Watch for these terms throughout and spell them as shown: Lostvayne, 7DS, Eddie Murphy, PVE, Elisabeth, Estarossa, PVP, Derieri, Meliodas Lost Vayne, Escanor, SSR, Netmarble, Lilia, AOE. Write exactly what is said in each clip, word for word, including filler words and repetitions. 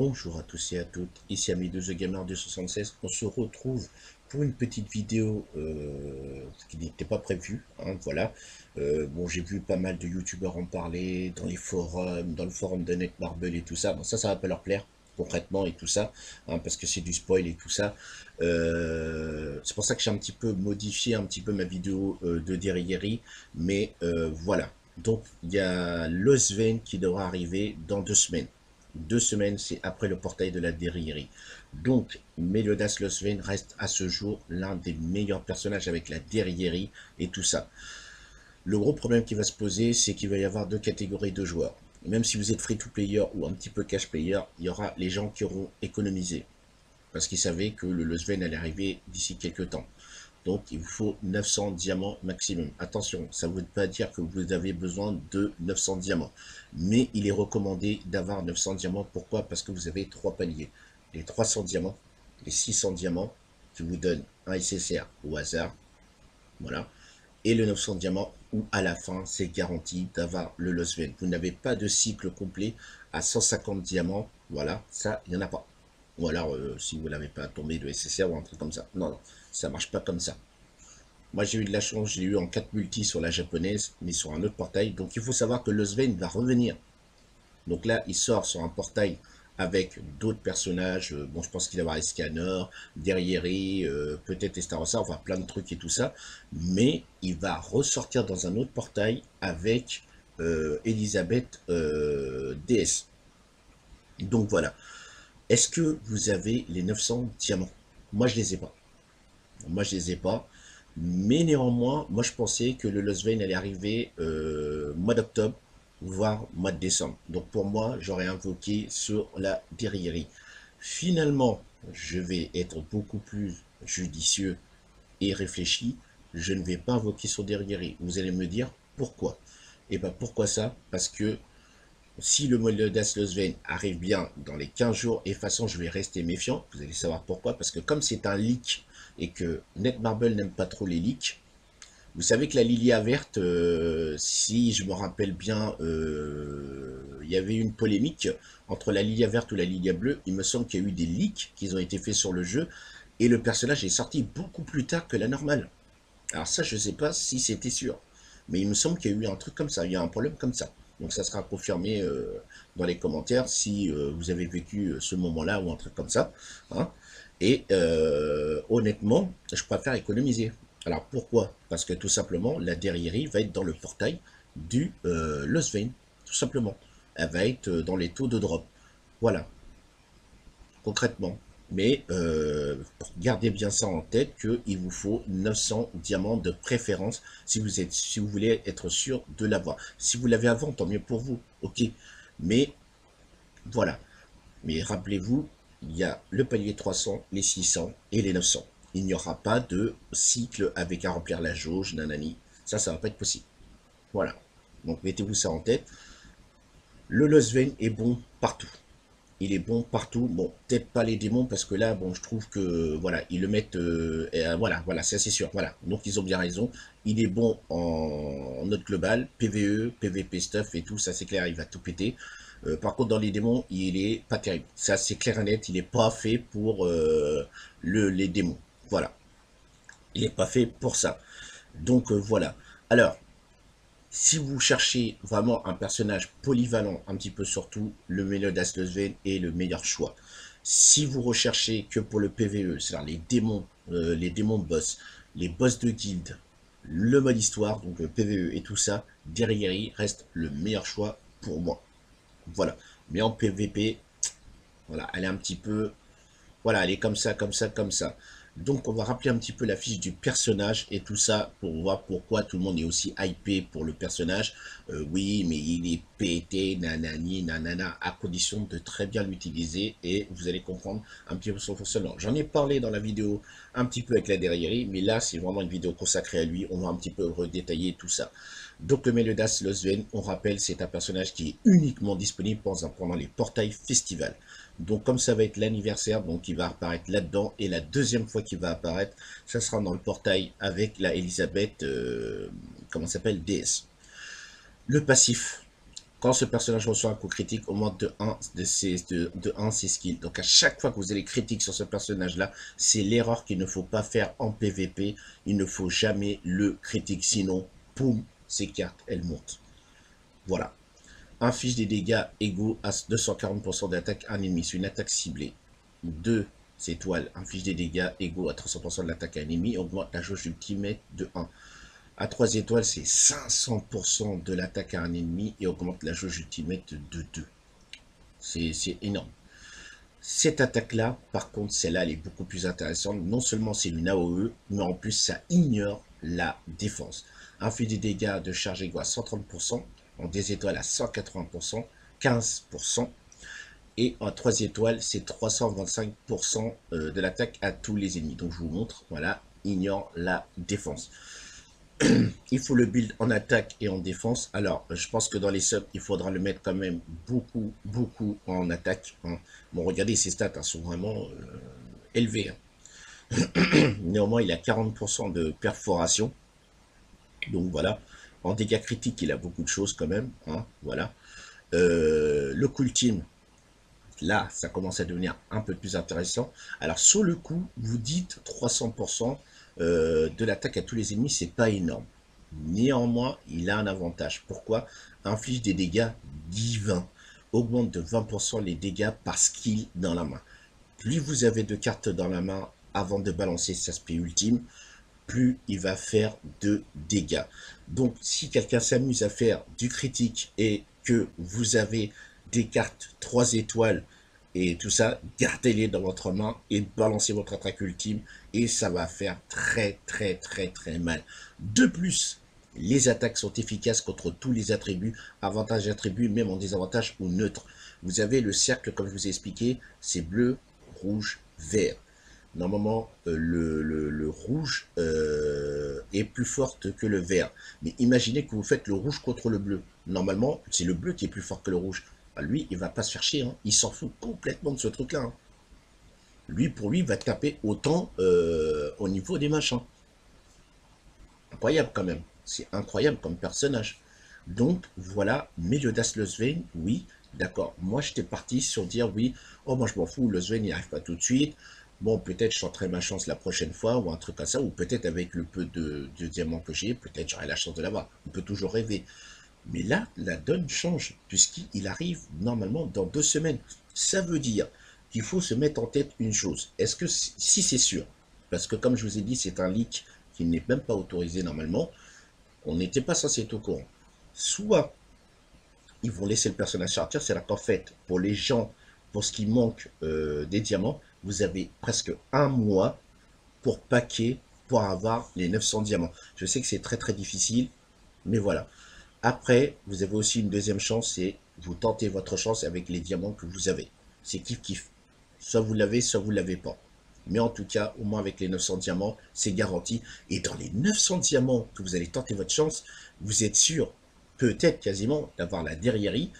Bonjour à tous et à toutes, ici amis de The Gamer deux cent soixante-seize, on se retrouve pour une petite vidéo euh, qui n'était pas prévue, hein, voilà. Euh, bon, j'ai vu pas mal de youtubeurs en parler, dans les forums, dans le forum de Netmarble et tout ça, bon ça, ça va pas leur plaire, concrètement et tout ça, hein, parce que c'est du spoil et tout ça. Euh, c'est pour ça que j'ai un petit peu modifié un petit peu ma vidéo euh, de Derieri, mais euh, voilà. Donc, il y a Lost Vayne qui devra arriver dans deux semaines. Deux semaines, c'est après le portail de la Derieri. Donc, Meliodas Lost Vayne reste à ce jour l'un des meilleurs personnages avec la Derieri et tout ça. Le gros problème qui va se poser, c'est qu'il va y avoir deux catégories de joueurs. Même si vous êtes free-to-player ou un petit peu cash-player, il y aura les gens qui auront économisé. Parce qu'ils savaient que le Lost Vayne allait arriver d'ici quelques temps. Donc, il vous faut neuf cents diamants maximum. Attention, ça ne veut pas dire que vous avez besoin de neuf cents diamants. Mais il est recommandé d'avoir neuf cents diamants. Pourquoi? Parce que vous avez trois paliers. Les trois cents diamants, les six cents diamants qui vous donnent un S S R au hasard. Voilà. Et le neuf cents diamants où à la fin, c'est garanti d'avoir le Lost Vayne. Vous n'avez pas de cycle complet à cent cinquante diamants. Voilà, ça, il n'y en a pas. Ou alors, euh, si vous n'avez pas tombé de S S R ou un truc comme ça. Non, non, ça ne marche pas comme ça. Moi, j'ai eu de la chance, j'ai eu en quatre multi sur la japonaise, mais sur un autre portail. Donc, il faut savoir que Lost Vayne va revenir. Donc là, il sort sur un portail avec d'autres personnages. Bon, je pense qu'il va y avoir Escanor, Derieri, euh, peut-être Estarossa, enfin plein de trucs et tout ça. Mais il va ressortir dans un autre portail avec euh, Elisabeth euh, D S. Donc, voilà. Est-ce que vous avez les neuf cents diamants? Moi, je ne les ai pas. Moi, je ne les ai pas. Mais néanmoins, moi, je pensais que le Lost Vayne allait arriver euh, mois d'octobre, voire mois de décembre. Donc, pour moi, j'aurais invoqué sur la Derieri. Finalement, je vais être beaucoup plus judicieux et réfléchi. Je ne vais pas invoquer sur Derieri. Vous allez me dire pourquoi. Et bien, pourquoi ça? Parce que si le Meliodas Lost Vayne arrive bien dans les quinze jours, et de toute façon, je vais rester méfiant. Vous allez savoir pourquoi. Parce que comme c'est un leak et que Netmarble n'aime pas trop les leaks, vous savez que la Lilia verte, euh, si je me rappelle bien, euh, il y avait une polémique entre la Lilia verte ou la Lilia bleue. Il me semble qu'il y a eu des leaks qui ont été faits sur le jeu et le personnage est sorti beaucoup plus tard que la normale. Alors ça, je ne sais pas si c'était sûr. Mais il me semble qu'il y a eu un truc comme ça, il y a un problème comme ça. Donc ça sera confirmé euh, dans les commentaires si euh, vous avez vécu euh, ce moment-là ou un truc comme ça. Hein. Et euh, honnêtement, je préfère économiser. Alors pourquoi? Parce que tout simplement, la Derieri va être dans le portail du euh, Lost Vayne. Tout simplement. Elle va être dans les taux de drop. Voilà. Concrètement. Mais euh, gardez bien ça en tête qu'il vous faut neuf cents diamants de préférence si vous, êtes, si vous voulez être sûr de l'avoir. Si vous l'avez avant, tant mieux pour vous. Ok. Mais voilà. Mais rappelez-vous, il y a le palier trois cents, les six cents et les neuf cents. Il n'y aura pas de cycle avec à remplir la jauge, nanani. Ça, ça ne va pas être possible. Voilà. Donc mettez-vous ça en tête. Le Lost Vayne est bon partout. Il est bon partout, bon, peut-être pas les démons, parce que là, bon, je trouve que, voilà, ils le mettent, euh, euh, voilà, voilà, c'est assez sûr, voilà, donc ils ont bien raison, il est bon en, en note globale, P V E, P V P stuff et tout, ça c'est clair, il va tout péter, euh, par contre, dans les démons, il est pas terrible, ça c'est clair et net, il n'est pas fait pour euh, le, les démons, voilà, il n'est pas fait pour ça, donc euh, voilà, alors, si vous cherchez vraiment un personnage polyvalent, un petit peu surtout, le Meliodas Lost Vayne est le meilleur choix. Si vous recherchez que pour le P V E, c'est-à-dire les démons, euh, les démons boss, les boss de guilde, le mode histoire, donc le P V E et tout ça, Derieri reste le meilleur choix pour moi. Voilà. Mais en P V P, voilà, elle est un petit peu... Voilà, elle est comme ça, comme ça, comme ça. Donc on va rappeler un petit peu la fiche du personnage et tout ça pour voir pourquoi tout le monde est aussi hypé pour le personnage. Euh, oui, mais il est pété, nanani, nanana, à condition de très bien l'utiliser et vous allez comprendre un petit peu son fonctionnement. J'en ai parlé dans la vidéo un petit peu avec la Derieri, mais là c'est vraiment une vidéo consacrée à lui, on va un petit peu redétailler tout ça. Donc le Meliodas Lost Vayne, on rappelle, c'est un personnage qui est uniquement disponible pendant les portails festivals. Donc comme ça va être l'anniversaire, donc il va apparaître là-dedans. Et la deuxième fois qu'il va apparaître, ça sera dans le portail avec la Elisabeth, euh, comment s'appelle, D S. Le passif, Quand ce personnage reçoit un coup critique, augmente de un de ses, de, de un ses skills. Donc à chaque fois que vous avez les critiques sur ce personnage-là, c'est l'erreur qu'il ne faut pas faire en P V P. Il ne faut jamais le critique, sinon, poum, ses cartes, elles montent. Voilà. Inflige des dégâts égaux à deux cent quarante pour cent d'attaque à un ennemi. C'est une attaque ciblée. Deux étoiles. Inflige des dégâts égaux à trois cents pour cent de l'attaque à un ennemi. Augmente la jauge ultimate de un. À trois étoiles, c'est cinq cents pour cent de l'attaque à un ennemi et augmente la jauge ultimate de deux. C'est énorme. Cette attaque-là, par contre, celle-là, elle est beaucoup plus intéressante. Non seulement c'est une A O E, mais en plus, ça ignore la défense. Inflige des dégâts de charge égaux à cent trente pour cent, en deux étoiles à cent quatre-vingts pour cent, quinze pour cent. Et en trois étoiles, c'est trois cent vingt-cinq pour cent de l'attaque à tous les ennemis. Donc, je vous montre, voilà, ignore la défense. Il faut le build en attaque et en défense. Alors, je pense que dans les subs, il faudra le mettre quand même beaucoup, beaucoup en attaque. Hein. Bon, regardez, ses stats hein, sont vraiment euh, élevées. Hein. Néanmoins, il a quarante pour cent de perforation. Donc, voilà. En dégâts critiques, il a beaucoup de choses quand même. Hein. Voilà. Euh, le cool team, là, ça commence à devenir un peu plus intéressant. Alors, sur le coup, vous dites trois cents pour cent. Euh, de l'attaque à tous les ennemis, c'est pas énorme. Néanmoins, il a un avantage. Pourquoi? Inflige des dégâts divins. Augmente de vingt pour cent les dégâts par skill dans la main. Plus vous avez de cartes dans la main avant de balancer cet aspect ultime, plus il va faire de dégâts. Donc, si quelqu'un s'amuse à faire du critique et que vous avez des cartes trois étoiles, et tout ça, gardez-les dans votre main et balancez votre attaque ultime. Et ça va faire très, très, très, très mal. De plus, les attaques sont efficaces contre tous les attributs, avantages et attributs, même en désavantage ou neutre. Vous avez le cercle, comme je vous ai expliqué, c'est bleu, rouge, vert. Normalement, le, le, le rouge euh, est plus fort que le vert. Mais imaginez que vous faites le rouge contre le bleu. Normalement, c'est le bleu qui est plus fort que le rouge. Lui, il va pas se faire chier, hein. Il s'en fout complètement de ce truc-là. Hein. Lui, pour lui, il va taper autant euh, au niveau des machins. Incroyable quand même. C'est incroyable comme personnage. Donc, voilà, Meliodas Lost Vayne, oui, d'accord. Moi, j'étais parti sur dire, oui, oh, moi, je m'en fous, Lost Vayne, il n'arrive pas tout de suite. Bon, peut-être je tenterai ma chance la prochaine fois, ou un truc comme ça, ou peut-être avec le peu de, de diamants que j'ai, peut-être j'aurai la chance de l'avoir. On peut toujours rêver. Mais là, la donne change, puisqu'il arrive normalement dans deux semaines. Ça veut dire qu'il faut se mettre en tête une chose. Est-ce que, si c'est sûr, parce que comme je vous ai dit, c'est un leak qui n'est même pas autorisé normalement, on n'était pas censé être au courant. Soit, ils vont laisser le personnage sortir, c'est-à-dire qu'en fait, pour les gens, pour ce qui manque euh, des diamants, vous avez presque un mois pour paquer, pour avoir les neuf cents diamants. Je sais que c'est très très difficile, mais voilà. Après, vous avez aussi une deuxième chance, c'est vous tentez votre chance avec les diamants que vous avez. C'est kiff-kiff. Soit vous l'avez, soit vous ne l'avez pas. Mais en tout cas, au moins avec les neuf cents diamants, c'est garanti. Et dans les neuf cents diamants que vous allez tenter votre chance, vous êtes sûr, peut-être quasiment, d'avoir la Derieri,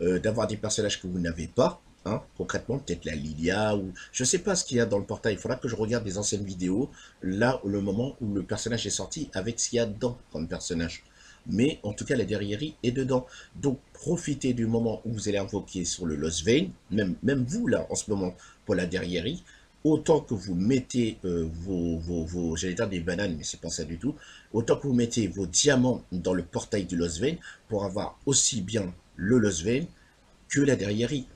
euh, d'avoir des personnages que vous n'avez pas. Hein, concrètement, peut-être la Lilia, ou je ne sais pas ce qu'il y a dans le portail. Il faudra que je regarde des anciennes vidéos, là, le moment où le personnage est sorti, avec ce qu'il y a dedans comme personnage. Mais en tout cas, la Derieri est dedans. Donc, profitez du moment où vous allez invoquer sur le Lost Vayne, même, même vous, là, en ce moment, pour la Derieri, autant que vous mettez euh, vos, vos, vos j'allais dire des bananes, mais c'est pas ça du tout, autant que vous mettez vos diamants dans le portail du Lost Vayne pour avoir aussi bien le Lost Vayne que la Derieri.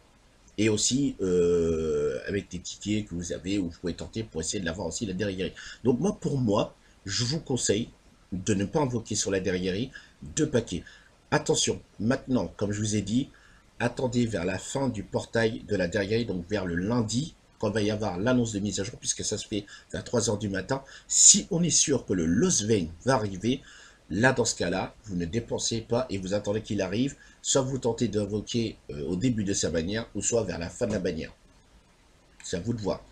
Et aussi, euh, avec des tickets que vous avez, ou vous pouvez tenter pour essayer de l'avoir aussi, la Derieri. Donc, moi, pour moi, je vous conseille de ne pas invoquer sur la Derieri deux paquets. Attention, maintenant, comme je vous ai dit, attendez vers la fin du portail de la Derieri, donc vers le lundi, quand il va y avoir l'annonce de mise à jour, puisque ça se fait vers trois heures du matin. Si on est sûr que le Lost Vayne va arriver, là, dans ce cas-là, vous ne dépensez pas et vous attendez qu'il arrive. Soit vous tentez d'invoquer euh, au début de sa bannière, ou soit vers la fin de la bannière. C'est à vous de voir.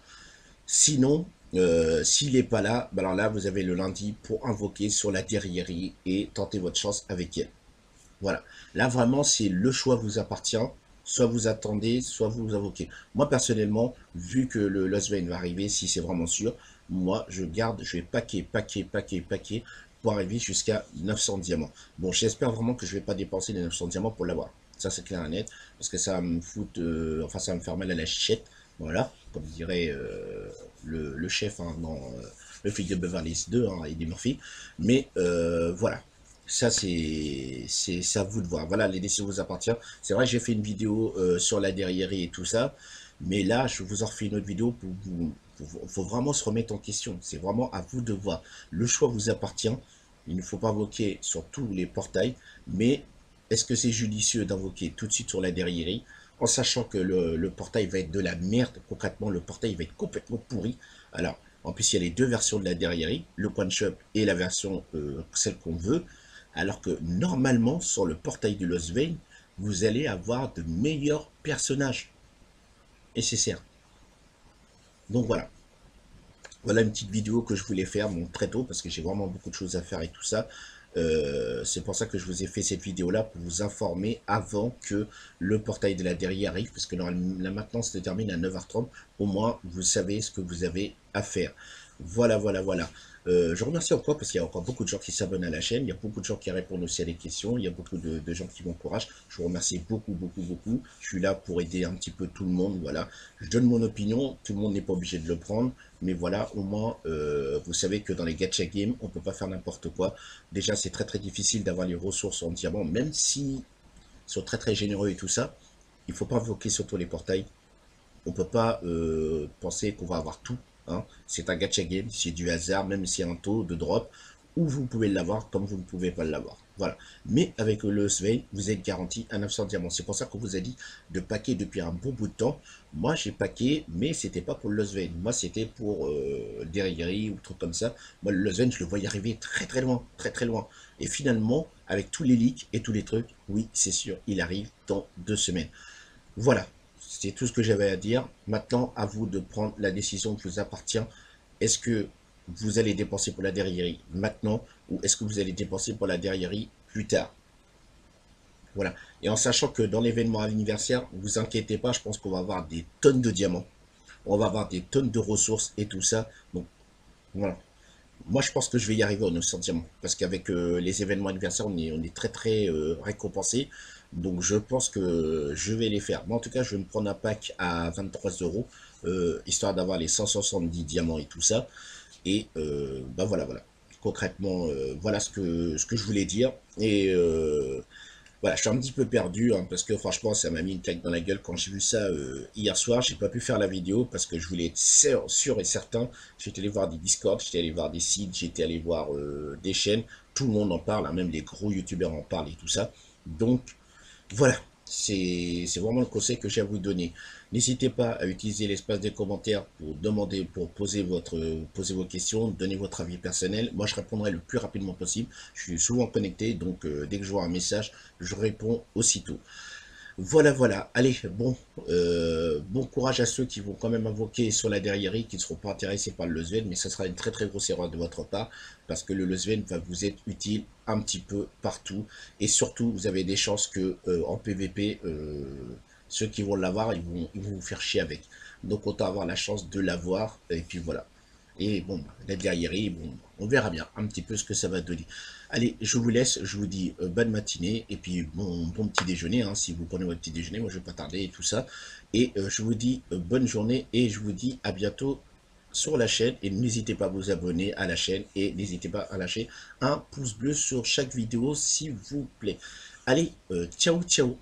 Sinon, Euh, s'il n'est pas là, ben alors là vous avez le lundi pour invoquer sur la Derieri et tenter votre chance avec elle. Voilà, là vraiment c'est le choix vous appartient, soit vous attendez, soit vous invoquez. Moi personnellement, vu que le Lost Vayne va arriver, si c'est vraiment sûr, moi je garde, je vais paquer, paquer, paquer, paquer pour arriver jusqu'à neuf cents diamants. Bon, j'espère vraiment que je ne vais pas dépenser les neuf cents diamants pour l'avoir. ça c'est clair et net, parce que ça me fout, euh, enfin ça me fait mal à la chiette, voilà, comme dirait euh, le, le chef hein, dans euh, le flic de Beverly Hills deux, hein, Eddie Murphy, mais euh, voilà, ça c'est à vous de voir, voilà, les décisions vous appartiennent. C'est vrai que j'ai fait une vidéo euh, sur la Derieri et tout ça, mais là je vous en refais une autre vidéo pour vous, il faut vraiment se remettre en question, c'est vraiment à vous de voir, le choix vous appartient, il ne faut pas invoquer sur tous les portails, mais est-ce que c'est judicieux d'invoquer tout de suite sur la Derieri, en sachant que le, le portail va être de la merde, concrètement le portail va être complètement pourri, alors en plus il y a les deux versions de la Derieri, le Point Shop et la version euh, celle qu'on veut, alors que normalement sur le portail de Lostvayne, vous allez avoir de meilleurs personnages, et c'est certain. Donc voilà, voilà une petite vidéo que je voulais faire bon, très tôt parce que j'ai vraiment beaucoup de choses à faire et tout ça. Euh, c'est pour ça que je vous ai fait cette vidéo-là pour vous informer avant que le portail de la Derieri arrive parce que la maintenance se termine à neuf heures trente. Au moins, vous savez ce que vous avez à faire. Voilà, voilà, voilà. Euh, je remercie encore parce qu'il y a encore beaucoup de gens qui s'abonnent à la chaîne. Il y a beaucoup de gens qui répondent aussi à des questions. Il y a beaucoup de, de gens qui m'encouragent. Je vous remercie beaucoup, beaucoup, beaucoup. Je suis là pour aider un petit peu tout le monde. Voilà. Je donne mon opinion. Tout le monde n'est pas obligé de le prendre. Mais voilà, au moins, euh, vous savez que dans les gacha games, on ne peut pas faire n'importe quoi. Déjà, c'est très, très difficile d'avoir les ressources en diamant. Même s'ils sont très, très généreux et tout ça, il ne faut pas invoquer surtout les portails. On ne peut pas euh, penser qu'on va avoir tout. Hein, c'est un gacha game, c'est du hasard, même s'il y a un taux de drop, où vous pouvez l'avoir comme vous ne pouvez pas l'avoir. Voilà. Mais avec le Lostvayne, vous êtes garanti à neuf cents diamants. C'est pour ça qu'on vous a dit de paquer depuis un bon bout de temps. Moi, j'ai paqué, mais c'était pas pour le Lostvayne. Moi, c'était pour euh, Derieri ou truc comme ça. Moi, le Lostvayne, je le voyais arriver très très loin, très très loin. Et finalement, avec tous les leaks et tous les trucs, oui, c'est sûr, il arrive dans deux semaines. Voilà. C'est tout ce que j'avais à dire. Maintenant, à vous de prendre la décision qui vous appartient. Est-ce que vous allez dépenser pour la Derieri maintenant ou est-ce que vous allez dépenser pour la Derieri plus tard? Voilà. Et en sachant que dans l'événement anniversaire, ne vous inquiétez pas, je pense qu'on va avoir des tonnes de diamants. On va avoir des tonnes de ressources et tout ça. Donc, voilà. Moi, je pense que je vais y arriver aux neuf cents diamants. Parce qu'avec euh, les événements anniversaires, on est, on est très, très euh, récompensés. Donc je pense que je vais les faire. Moi en tout cas je vais me prendre un pack à vingt-trois euros, histoire d'avoir les cent soixante-dix diamants et tout ça. Et euh, bah voilà voilà. Concrètement euh, voilà ce que, ce que je voulais dire. Et euh, voilà je suis un petit peu perdu hein, parce que franchement ça m'a mis une claque dans la gueule quand j'ai vu ça euh, hier soir. J'ai pas pu faire la vidéo parce que je voulais être sûr, sûr et certain. J'étais allé voir des Discord, j'étais allé voir des sites, j'étais allé voir euh, des chaînes. Tout le monde en parle, hein, même les gros youtubeurs en parlent et tout ça. Donc voilà, c'est vraiment le conseil que j'ai à vous donner. N'hésitez pas à utiliser l'espace des commentaires pour demander, pour poser, votre, poser vos questions, donner votre avis personnel. Moi, je répondrai le plus rapidement possible. Je suis souvent connecté, donc euh, dès que je vois un message, je réponds aussitôt. Voilà, voilà. Allez, bon, euh, bon courage à ceux qui vont quand même invoquer sur la Derieri, qui ne seront pas intéressés par le Lostvayne, mais ça sera une très très grosse erreur de votre part, parce que le Lostvayne va vous être utile un petit peu partout, et surtout, vous avez des chances que euh, en P V P, euh, ceux qui vont l'avoir, ils vont, ils vont vous faire chier avec. Donc, autant avoir la chance de l'avoir, et puis voilà. Et bon, la Derieri, bon, on verra bien un petit peu ce que ça va donner. Allez, je vous laisse, je vous dis euh, bonne matinée, et puis bon, bon petit déjeuner, hein, si vous prenez votre petit déjeuner, moi je ne vais pas tarder et tout ça. Et euh, je vous dis euh, bonne journée, et je vous dis à bientôt sur la chaîne, et n'hésitez pas à vous abonner à la chaîne, et n'hésitez pas à lâcher un pouce bleu sur chaque vidéo, s'il vous plaît. Allez, euh, ciao, ciao.